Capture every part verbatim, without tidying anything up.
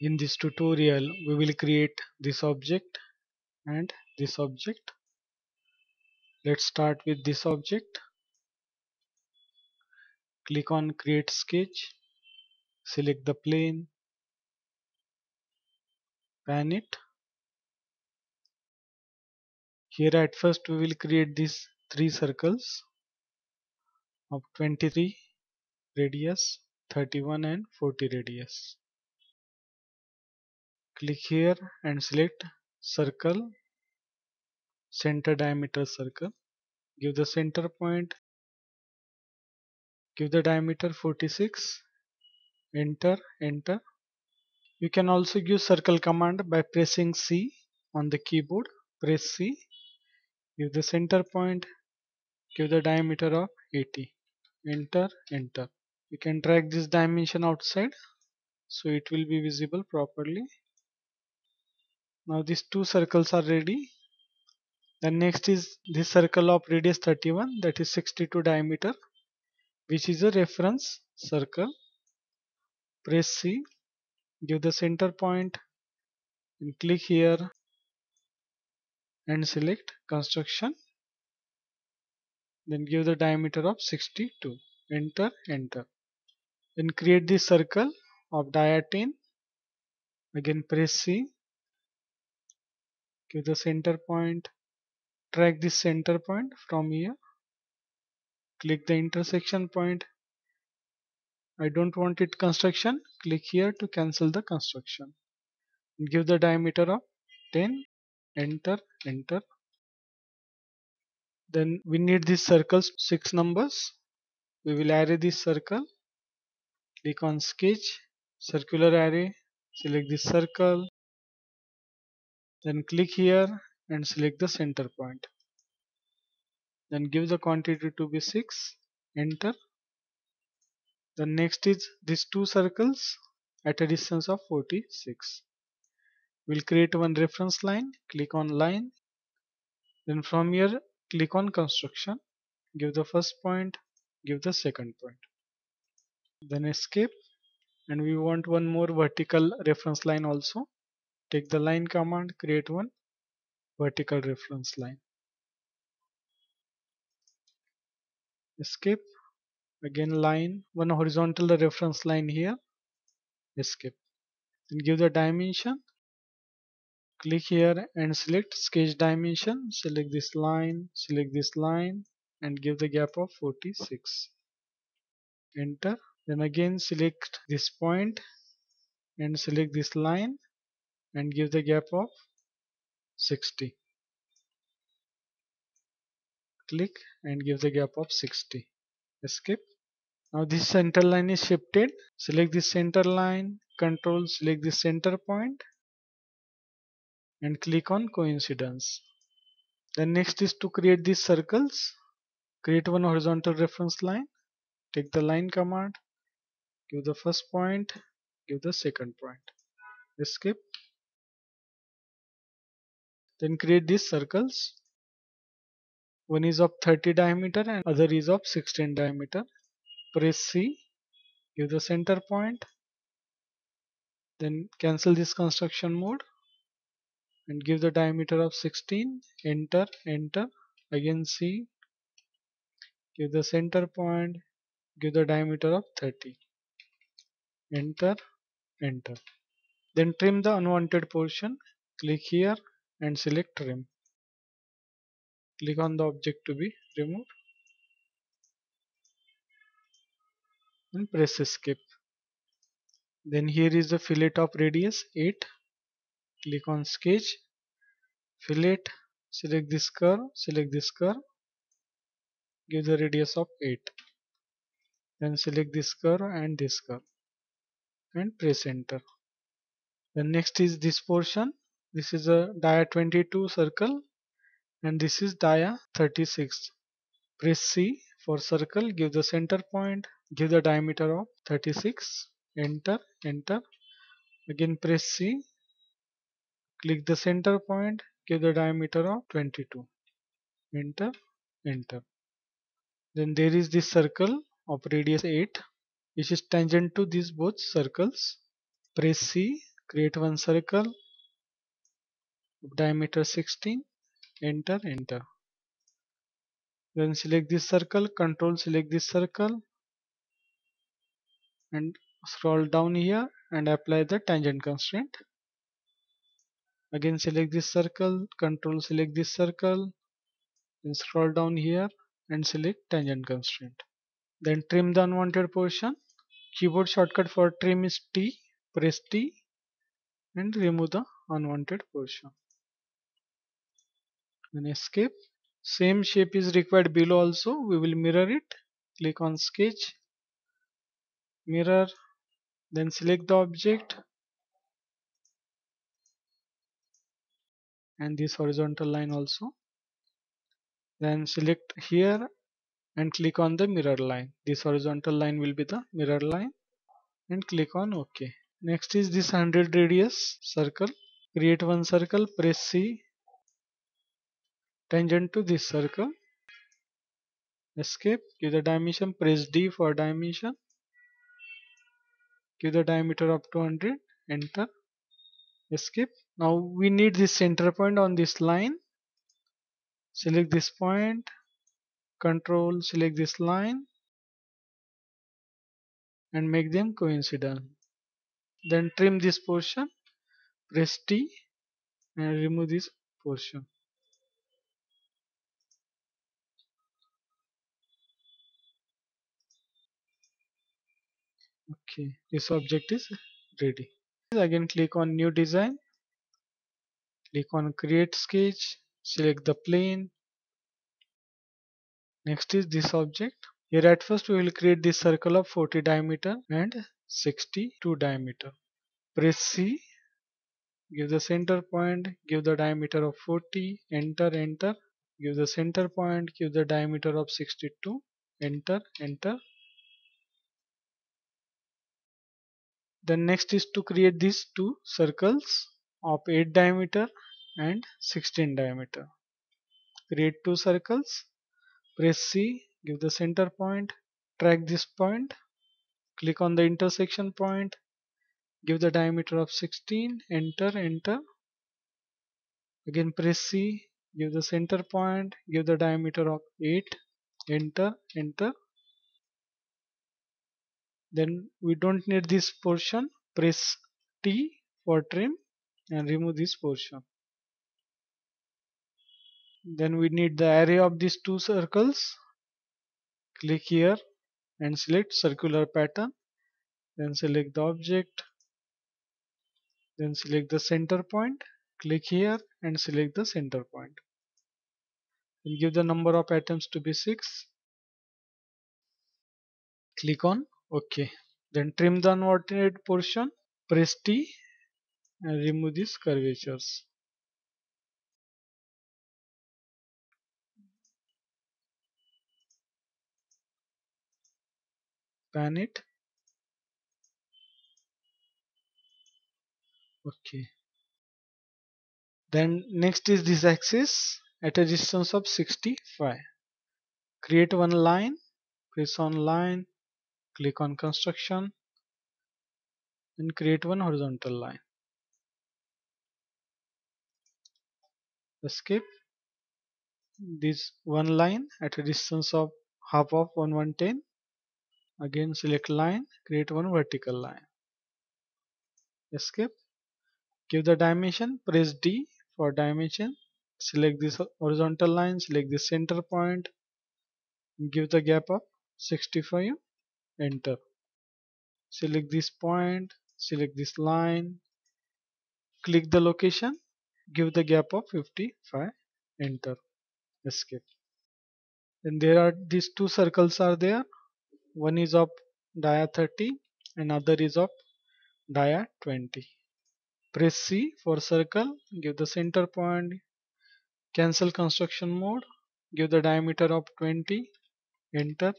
In this tutorial we will create this object and this object. Let's start with this object. Click on create sketch, select the plane, pan it. Here at first we will create these three circles of twenty-three radius, thirty-one and forty radius. Click here and select circle, center diameter circle. Give the center point, give the diameter forty-six, enter, enter. You can also give circle command by pressing C on the keyboard. Press C, give the center point, give the diameter of eighty, enter, enter. You can drag this dimension outside so it will be visible properly. Now these two circles are ready. The next is this circle of radius thirty-one, that is sixty-two diameter, which is a reference circle. Press C, give the center point and click here and select construction, then give the diameter of sixty-two, enter, enter. Then create this circle of diameter, again press C, give the center point, drag this center point from here, click the intersection point. I don't want it construction, click here to cancel the construction. Give the diameter of ten, enter, enter. Then we need these circles, six numbers. We will array this circle. Click on sketch, circular array, select this circle. Then click here and select the center point. Then give the quantity to be six, enter. The next is these two circles at a distance of forty-six. We'll create one reference line. Click on line. Then from here click on construction. Give the first point, give the second point. Then escape. And we want one more vertical reference line also. Take the line command, create one vertical reference line. Escape. Again line, one horizontal reference line here, escape. Then give the dimension, click here and select sketch dimension, select this line, select this line and give the gap of forty-six, enter. Then again select this point and select this line and give the gap of sixty, click and give the gap of sixty, escape. Now this center line is shifted. Select this center line, control, select this center point and click on coincidence. Then next is to create these circles. Create one horizontal reference line. Take the line command, give the first point, give the second point, escape. Then create these circles. One is of thirty diameter and other is of sixteen diameter. Press C, give the center point, then cancel this construction mode and give the diameter of sixteen, enter, enter. Again C, give the center point, give the diameter of thirty, enter, enter. Then trim the unwanted portion. Click here and select trim. Click on the object to be removed and press escape. Then here is the fillet of radius eight. Click on sketch, fillet, select this curve, select this curve, give the radius of eight. Then select this curve and this curve and press enter. Then next is this portion. This is a dia twenty-two circle. And this is dia thirty-six. Press C for circle, give the center point, give the diameter of thirty-six, enter, enter. Again press C, click the center point, give the diameter of twenty-two, enter, enter. Then there is this circle of radius eight, which is tangent to these both circles. Press C, Create one circle, diameter sixteen, enter, enter. Then select this circle, control select this circle and scroll down here and apply the tangent constraint. Again select this circle, control select this circle, then scroll down here and select tangent constraint. Then trim the unwanted portion. Keyboard shortcut for trim is T. Press T and remove the unwanted portion. Then escape. Same shape is required below also. We will mirror it. Click on sketch, mirror, then select the object and this horizontal line also. Then select here and click on the mirror line. This horizontal line will be the mirror line and click on OK. Next is this one hundred radius circle. Create one circle, press C, tangent to this circle, escape, give the dimension, press D for dimension, give the diameter up to one hundred, enter, escape. Now we need this center point on this line. Select this point, control select this line and make them coincident. Then trim this portion, press T and remove this portion. Okay, this object is ready. Again click on new design, click on create sketch, select the plane. Next is this object. Here at first we will create this circle of forty diameter and sixty-two diameter. Press C, give the center point, give the diameter of forty, enter, enter, give the center point, give the diameter of sixty-two, enter, enter. Then next is to create these two circles of eight diameter and sixteen diameter. Create two circles, press C, give the center point, track this point, click on the intersection point, give the diameter of sixteen, enter, enter. Again press C, give the center point, give the diameter of eight, enter, enter. Then we don't need this portion, press T for trim and remove this portion. Then we need the area of these two circles. Click here and select circular pattern, then select the object, then select the center point, click here and select the center point. We'll give the number of atoms to be six. Click on OK. Then trim the unwanted portion, press T and remove these curvatures. Pan it. Okay. Then next is this axis at a distance of sixty-five. Create one line, press on line, click on construction and create one horizontal line. Escape. This one line at a distance of half of one one ten. Again select line, create one vertical line, escape, give the dimension, press D for dimension, select this horizontal line, select the center point, give the gap of sixty-five, enter, select this point, select this line, click the location, give the gap of fifty-five, enter, escape. Then there are these two circles are there. One is of dia thirty and other is of dia twenty. Press C for circle, give the center point, cancel construction mode, give the diameter of twenty, enter.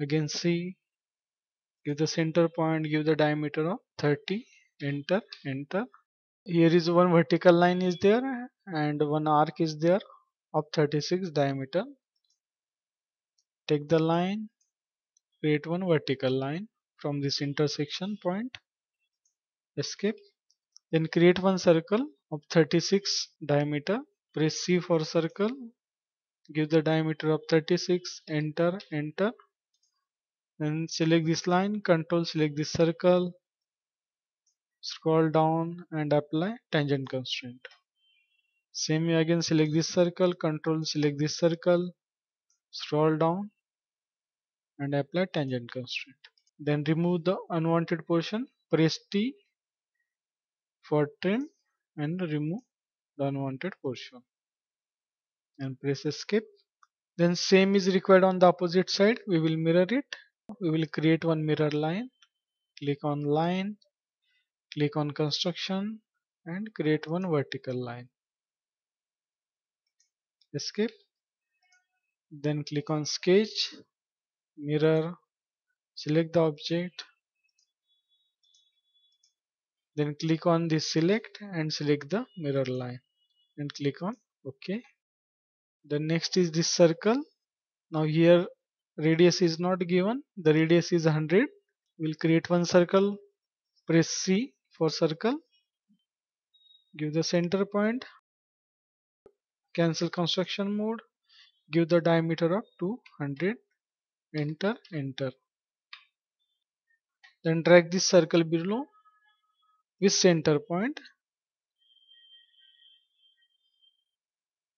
Again C, give the center point, give the diameter of thirty, enter, enter. Here is one vertical line is there and one arc is there of thirty-six diameter. Take the line, create one vertical line from this intersection point, escape, Then create one circle of thirty-six diameter. Press C for circle. Give the diameter of thirty-six. Enter, enter. Then select this line. Control, select this circle. Scroll down and apply tangent constraint. Same way again, select this circle. Control, select this circle. Scroll down and apply tangent constraint. Then remove the unwanted portion. Press T for trim and remove the unwanted portion and press escape. Then same is required on the opposite side. We will mirror it. We will create one mirror line. Click on line, click on construction and create one vertical line. Escape. Then click on sketch, mirror, select the object. Then click on this select and select the mirror line and click on OK. The next is this circle. Now here radius is not given. The radius is one hundred. We'll create one circle. Press C for circle. Give the center point. Cancel construction mode. Give the diameter of two hundred. Enter, enter. Then drag this circle below with center point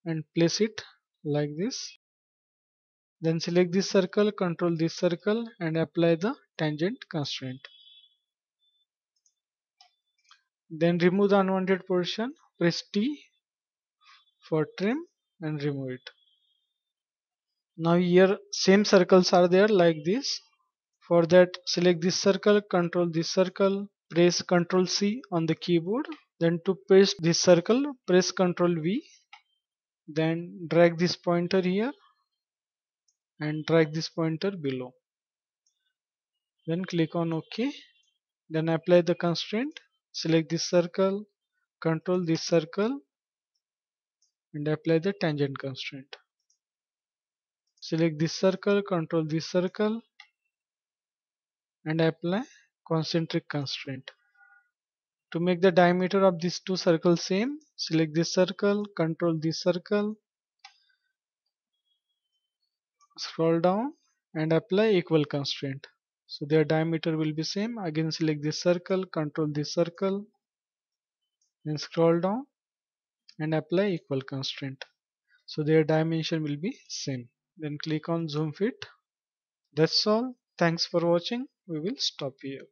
and place it like this. Then select this circle, control this circle and apply the tangent constraint. Then remove the unwanted portion. Press T for trim and remove it. Now here same circles are there like this. For that, select this circle, control this circle. Press Ctrl C on the keyboard. Then to paste this circle, press Ctrl V. Then drag this pointer here and drag this pointer below. Then click on OK. Then apply the constraint. Select this circle, control this circle and apply the tangent constraint. Select this circle, control this circle and apply concentric constraint. To make the diameter of these two circles same, select this circle, control this circle, scroll down and apply equal constraint. So their diameter will be same. Again select this circle, control this circle, then scroll down and apply equal constraint. So their dimension will be same. Then click on zoom fit. That's all. Thanks for watching. We will stop here.